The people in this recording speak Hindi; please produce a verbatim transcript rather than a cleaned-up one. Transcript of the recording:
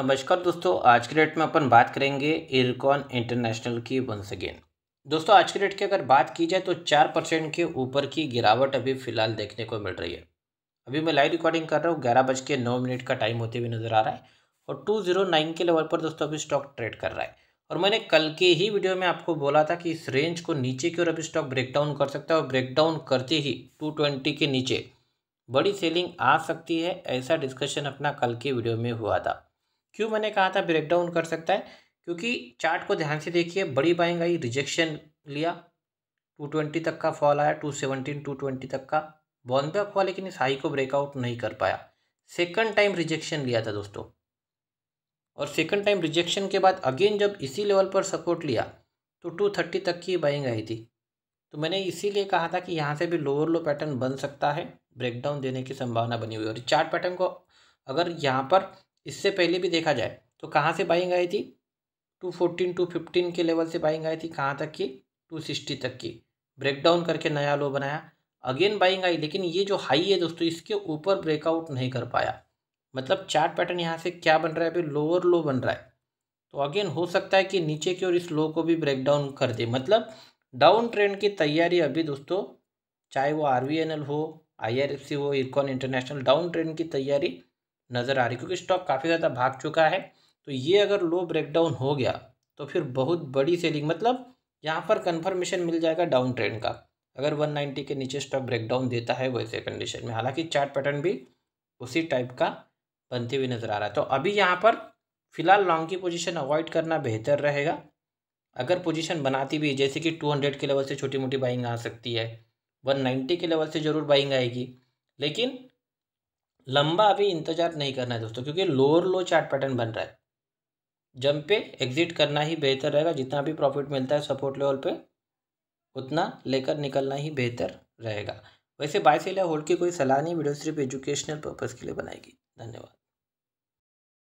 नमस्कार दोस्तों, आज के डेट में अपन बात करेंगे इरकॉन इंटरनेशनल की वंस अगेन। दोस्तों आज के डेट की अगर बात की जाए तो चार परसेंट के ऊपर की गिरावट अभी फ़िलहाल देखने को मिल रही है। अभी मैं लाइव रिकॉर्डिंग कर रहा हूँ, ग्यारह बज के नौ मिनट का टाइम होते हुए नज़र आ रहा है और टू जीरो नाइन के लेवल पर दोस्तों अभी स्टॉक ट्रेड कर रहा है। और मैंने कल के ही वीडियो में आपको बोला था कि इस रेंज को नीचे की ओर अभी स्टॉक ब्रेकडाउन कर सकता है और ब्रेकडाउन करते ही टू ट्वेंटी के नीचे बड़ी सेलिंग आ सकती है। ऐसा डिस्कशन अपना कल के वीडियो में हुआ था। क्यों मैंने कहा था ब्रेकडाउन कर सकता है? क्योंकि चार्ट को ध्यान से देखिए, बड़ी बाइंग आई, रिजेक्शन लिया, टू ट्वेंटी तक का फॉल आया, टू सेवनटीन, टू ट्वेंटी तक का बाउंस बैक हुआ, लेकिन इस हाई को ब्रेकआउट नहीं कर पाया। सेकंड टाइम रिजेक्शन लिया था दोस्तों और सेकंड टाइम रिजेक्शन के बाद अगेन जब इसी लेवल पर सपोर्ट लिया तो टू थर्टी तक की बाइंग आई थी। तो मैंने इसीलिए कहा था कि यहाँ से भी लोअर लो पैटर्न बन सकता है, ब्रेकडाउन देने की संभावना बनी हुई है। और चार्ट पैटर्न को अगर यहाँ पर इससे पहले भी देखा जाए तो कहाँ से बाइंग आई थी, टू फोर्टीन, टू फिफ्टीन के लेवल से बाइंग आई थी। कहाँ तक की, टू सिक्सटी तक की। ब्रेकडाउन करके नया लो बनाया, अगेन बाइंग आई, लेकिन ये जो हाई है दोस्तों इसके ऊपर ब्रेकआउट नहीं कर पाया। मतलब चार्ट पैटर्न यहाँ से क्या बन रहा है, अभी लोअर लो बन रहा है। तो अगेन हो सकता है कि नीचे की ओर इस लो को भी ब्रेकडाउन कर दे। मतलब डाउन ट्रेंड की तैयारी अभी दोस्तों, चाहे वो आर वी एन एल हो, आई आर एफ सी हो, इरकॉन इंटरनेशनल, डाउन ट्रेंड की तैयारी नज़र आ रही, क्योंकि स्टॉक काफ़ी ज़्यादा भाग चुका है। तो ये अगर लो ब्रेकडाउन हो गया तो फिर बहुत बड़ी सेलिंग, मतलब यहाँ पर कंफर्मेशन मिल जाएगा डाउन ट्रेंड का, अगर वन नाइंटी के नीचे स्टॉक ब्रेकडाउन देता है वैसे कंडीशन में। हालांकि चार्ट पैटर्न भी उसी टाइप का बनते हुए नज़र आ रहा है। तो अभी यहाँ पर फिलहाल लॉन्ग की पोजीशन अवॉइड करना बेहतर रहेगा। अगर पोजीशन बनाती भी, जैसे कि टू हंड्रेड के लेवल से छोटी मोटी बाइंग आ सकती है, वन नाइंटी के लेवल से ज़रूर बाइंग आएगी, लेकिन लंबा अभी इंतजार नहीं करना है दोस्तों, क्योंकि लोअर लो चार्ट पैटर्न बन रहा है। जंप पे एग्जिट करना ही बेहतर रहेगा। जितना भी प्रॉफिट मिलता है सपोर्ट लेवल पे उतना लेकर निकलना ही बेहतर रहेगा। वैसे बाय सेल या होल्ड की कोई सलाह नहीं, वीडियो सिर्फ एजुकेशनल पर्पज़ के लिए बनाएगी। धन्यवाद।